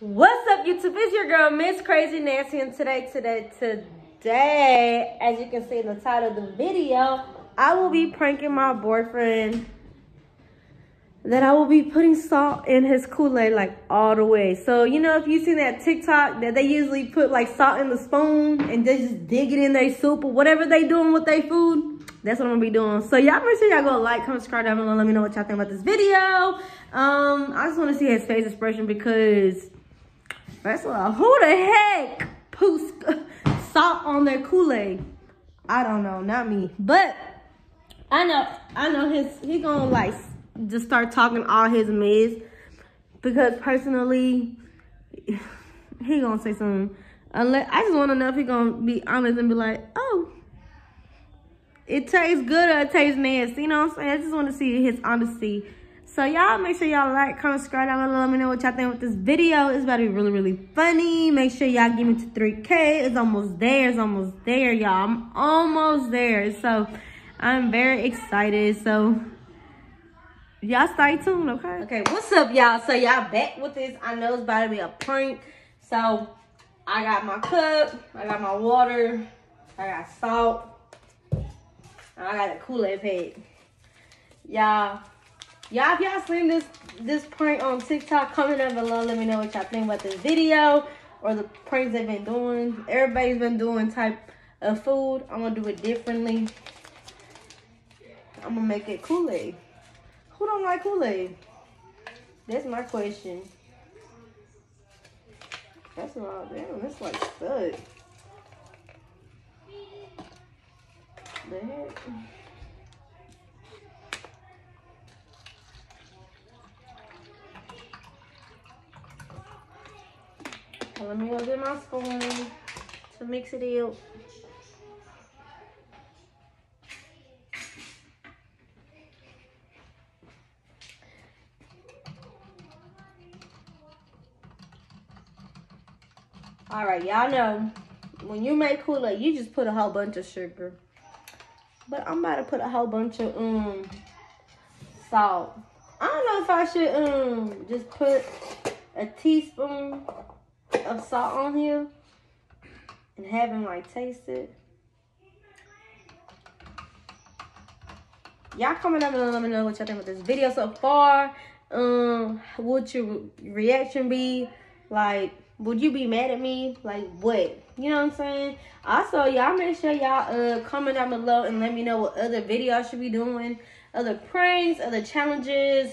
What's up, YouTube? It's your girl, Miss Crazy Nancy, and today, as you can see in the title of the video, I will be pranking my boyfriend that I will be putting salt in his Kool-Aid like all the way. So, you know, if you've seen that TikTok that they usually put like salt in the spoon and they just dig it in their soup or whatever they doing with their food, that's what I'm gonna be doing. So y'all make sure y'all go like, comment, subscribe down below. Let me know what y'all think about this video. I just wanna see his face expression because that's what, who the heck poops salt on their Kool-Aid? I don't know, not me. But I know he gonna like just start talking all his mess, because personally he gonna say something. Unless, I just want to know if he gonna be honest and be like, oh, it tastes good or it tastes nasty, you know what I'm saying? I just want to see his honesty. So y'all make sure y'all like, comment, subscribe down below. Let me know what y'all think with this video. It's about to be really funny. Make sure y'all give me to 3K. It's almost there, y'all. I'm almost there, so I'm very excited. So y'all stay tuned, okay? Okay, what's up, y'all? So y'all back with this. I know it's about to be a prank. So I got my cup, I got my water, I got salt, and I got a Kool-Aid pad. Y'all, if y'all seen this prank on TikTok, comment down below. Let me know what y'all think about this video or the pranks they've been doing. Everybody's been doing type of food. I'm gonna do it differently. I'm gonna make it Kool-Aid. Who don't like Kool-Aid? That's my question. That's all. Damn, that's like stud. The heck? So let me go get my spoon to mix it up. All right, y'all know when you make Kool-Aid, you just put a whole bunch of sugar. But I'm about to put a whole bunch of salt. I don't know if I should just put a teaspoon of salt on here and have him like taste it. Y'all comment down below. Let me know what y'all think about this video so far. What your reaction be like? Would you be mad at me? Like what? You know what I'm saying? Also, y'all make sure y'all comment down below and let me know what other video I should be doing, other pranks, other challenges.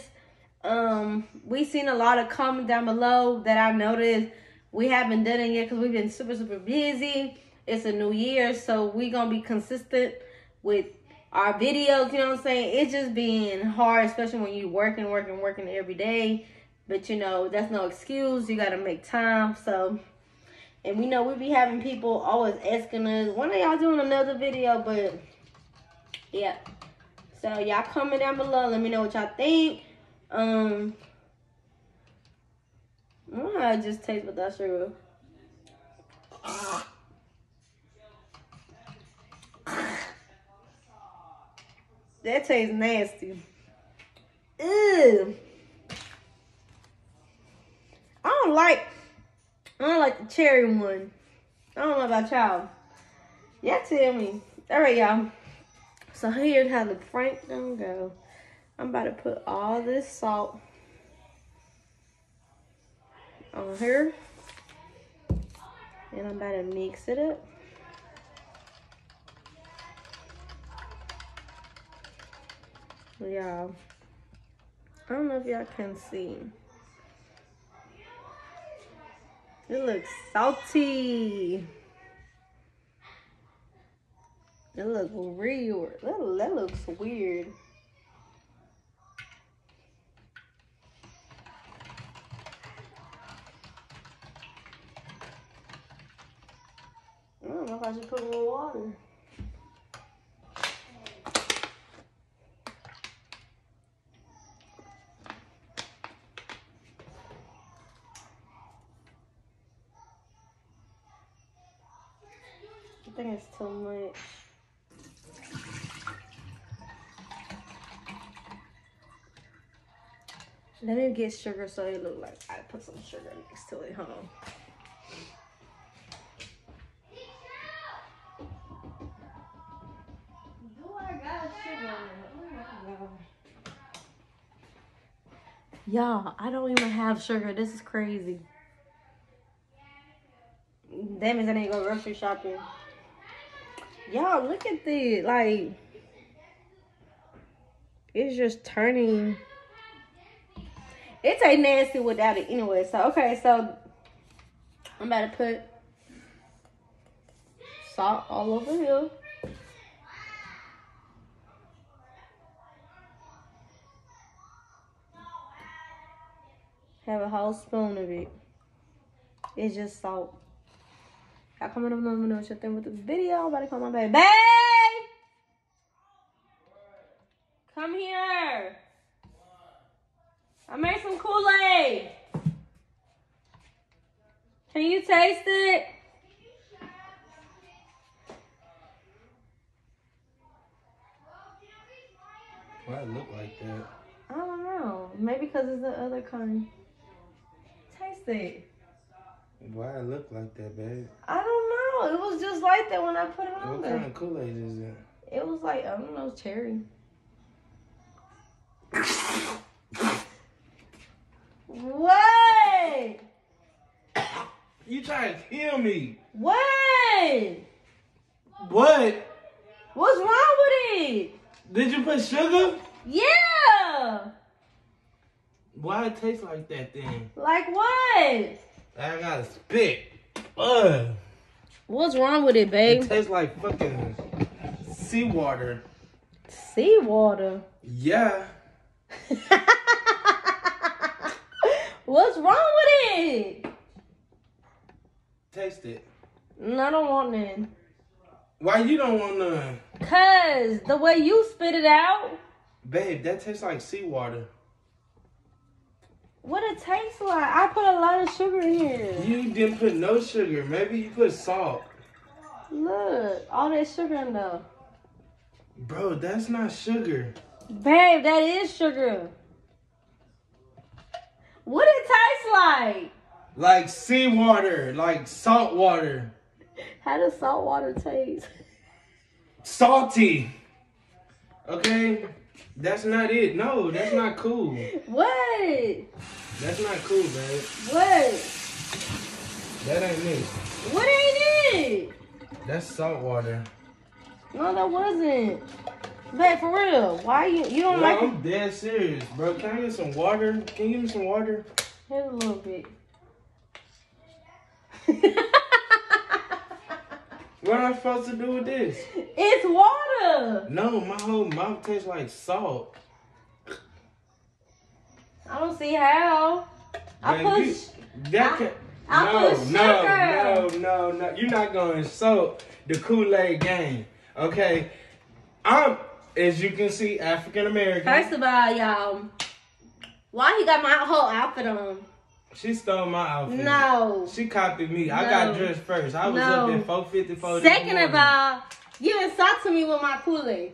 We seen a lot of comments down below that I noticed we haven't done it yet because we've been super busy. It's a new year, so we gonna be consistent with our videos. You know what I'm saying? It's just being hard, especially when you working every day. But, you know, that's no excuse. You got to make time. So, and we know we be having people always asking us, when are y'all doing another video? But, yeah. So, y'all comment down below. Let me know what y'all think. I don't know how it just tastes without sugar. That tastes nasty. Ew. I don't like the cherry one. I don't know about y'all. Y'all tell me. Alright, y'all. So here's how the prank gonna go. I'm about to put all this salt on here. And I'm about to mix it up. Y'all, I don't know if y'all can see. It looks salty. It looks weird. That looks weird. I don't know if I should put a little water. I think it's too much. Let me get sugar so it look like I put some sugar next to it, huh? Oh, I got sugar. Oh my God. Y'all, I don't even have sugar. This is crazy. That means I ain't go grocery shopping. Y'all, look at this. Like, it's just turning. It's a nasty without it anyway. So, okay, so I'm about to put salt all over here. Have a whole spoon of it. It's just salt. Y'all comment on them and shut them with this video. I'm about to call my baby. Babe! Come here. I made some Kool-Aid. Can you taste it? Why it look like that? I don't know. Maybe because it's the other kind. Taste it. Why it look like that, babe? I don't know. It was just like that when I put it on there. What kind of Kool-Aid is it? It was like, I don't know, cherry. What? You trying to kill me. What? What? What's wrong with it? Did you put sugar? Yeah. Why it taste like that then? Like what? I gotta spit. Ugh. What's wrong with it, babe? It tastes like fucking seawater. Seawater? Yeah. What's wrong with it? Taste it. No, I don't want none. Why you don't want none? Because the way you spit it out. Babe, that tastes like seawater. What it tastes like? I put a lot of sugar in here. You didn't put no sugar. Maybe you put salt. Look, all that sugar in there. Bro, that's not sugar. Babe, that is sugar. What it tastes like? Like seawater, like salt water. How does salt water taste? Salty. Okay? That's not it. No, that's not cool. What? That's not cool, babe. What? That ain't it. What ain't it? That's salt water. No, that wasn't. Babe, for real. Why you don't like it? I'm dead serious, bro. Can I get some water? Can you give me some water? Here's a little bit. What am I supposed to do with this? It's water. No, my whole mouth tastes like salt. I don't see how. No. You're not gonna insult the Kool-Aid gang, okay? I'm, as you can see, African American. First of all, y'all, why he got my whole outfit on? She stole my outfit. No. She copied me. No. I got dressed first. I was up at 4:54. Second of all, you insulted me with my Kool-Aid.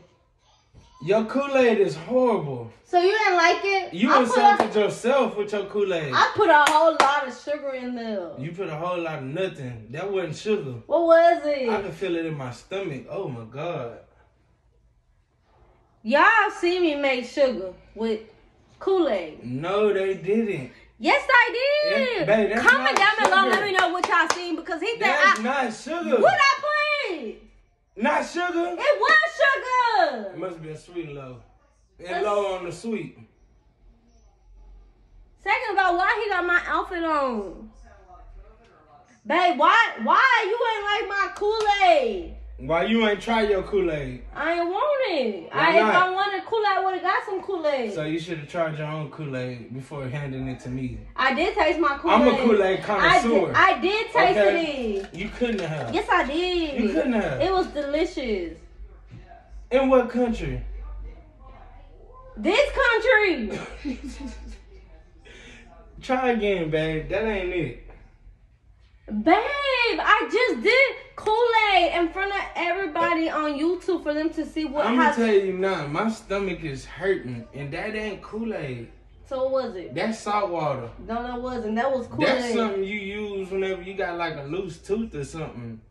Your Kool-Aid is horrible. So you didn't like it? You insulted yourself with your Kool-Aid. I put a whole lot of sugar in there. You put a whole lot of nothing. That wasn't sugar. What was it? I could feel it in my stomach. Oh, my God. Y'all see me make sugar with Kool-Aid. No, they didn't. Yes, I did. Babe, comment down below. Let me know what y'all seen because he that's not sugar. What I played? Not sugar. It was sugar. It must be a sweet low. It's low on the sweet. Second of all, why he got my outfit on? Babe, why you ain't like my Kool-Aid? Why you ain't try your Kool-Aid? I ain't want it. If I wanted Kool-Aid, I would have got some Kool-Aid. So you should have tried your own Kool-Aid before handing it to me. I did taste my Kool-Aid. I'm a Kool-Aid connoisseur. I did taste it. You couldn't have. Yes, I did. You couldn't have. It was delicious. In what country? This country. Try again, babe. That ain't it. Babe, I just did Kool-Aid in front of everybody on YouTube for them to see what. I'm gonna tell you now, my stomach is hurting, and that ain't Kool-Aid. So what was it? That's salt water. No, that wasn't. That was Kool-Aid. That's something you use whenever you got like a loose tooth or something.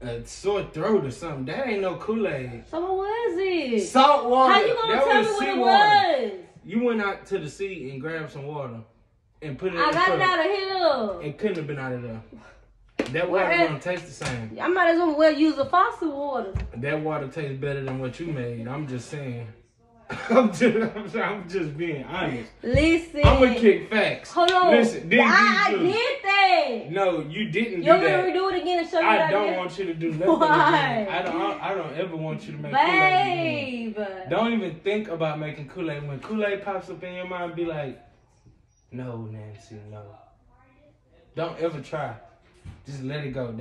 A sore throat or something. That ain't no Kool-Aid. So what was it? Salt water. How you gonna tell me what it was? You went out to the sea and grabbed some water and put it in the cup. I got it out of here. It couldn't have been out of there. That water don't taste the same. I might as well use a faucet water. That water tastes better than what you made. I'm just saying. I'm just being honest. Listen. I'm gonna kick facts. Hold on. Listen, I did that. No, you didn't do that. You want me to do it again and show you I don't want you to do nothing again. I don't ever want you to make Kool-Aid. Babe. Don't even think about making Kool-Aid. When Kool-Aid pops up in your mind, be like, no, Nancy, no. Don't ever try. Just let it go.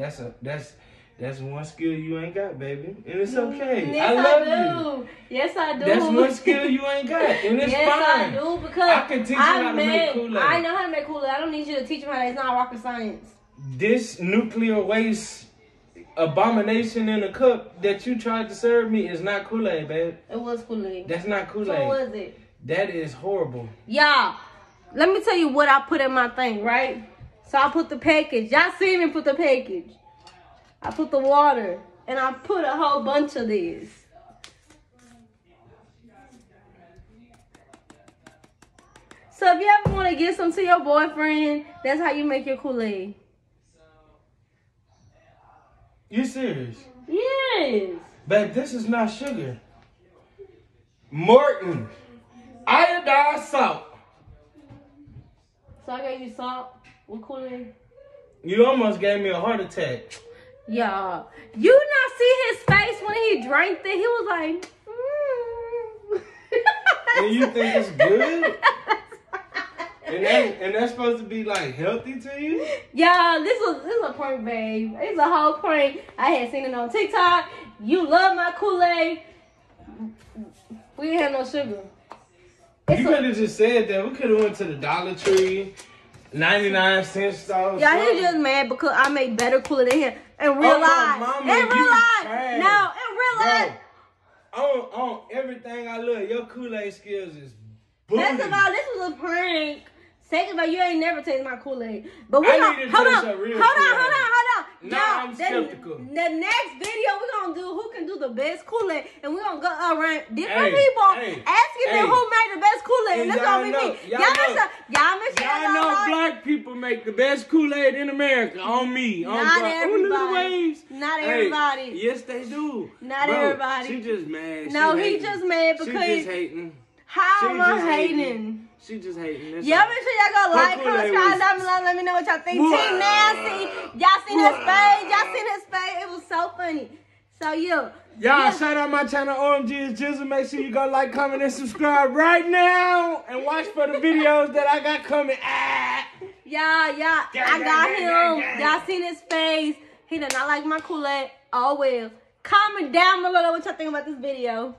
That's one skill you ain't got, baby. And it's okay. Yes, I love you. Yes, I do. That's one skill you ain't got. And it's fine. Yes, I do. Because I can teach you how to make Kool-Aid. I know how to make Kool-Aid. I don't need you to teach me how to. It's not rocket science. This nuclear waste abomination in a cup that you tried to serve me is not Kool-Aid, babe. It was Kool-Aid. That's not Kool-Aid. So what was it? That is horrible. Y'all, let me tell you what I put in my thing, right? So I put the package. Y'all seen me put the package. I put the water, and I put a whole bunch of these. So if you ever want to get some to your boyfriend, that's how you make your Kool-Aid. You serious? Yes. But this is not sugar. Morton, iodine salt. So I gave you salt with Kool-Aid? You almost gave me a heart attack. Y'all, you not see his face when he drank it? He was like, and you think it's good? and that's supposed to be like healthy to you? Y'all, this was a prank, babe. It's a whole prank. I had seen it on TikTok. You love my Kool-Aid. We didn't have no sugar. You could have just said that. We could have went to the Dollar Tree. 99 cent stores. Y'all, he just mad because I made better Kool-Aid than him. And realize. On everything I love, your Kool-Aid skills is booty. First of all, this was a prank. Second of all, you ain't never taste my Kool-Aid. But we gonna hold on. Now I'm skeptical. The next video we're gonna do who can do the best Kool-Aid, and we're gonna go around different people asking them who made the best Kool-Aid. And that's gonna be me. Y'all know black people make the best Kool-Aid in America. On me. Not everybody. Not everybody. Yes, they do. Not everybody. She just mad. No, he just mad because she just hating. How am I hating? She just hating. Yeah, make sure y'all go like, comment, subscribe, down below. Let me know what y'all think. Team Nancy, y'all seen his face? Y'all seen his face? It was so funny. So y'all shout out my channel, OMG is Jizzle. Make sure you go like, comment, and subscribe right now, and watch for the videos that I got coming. I got him. Y'all seen his face? He did not like my Kool-Aid. Oh well. Comment down below what y'all think about this video.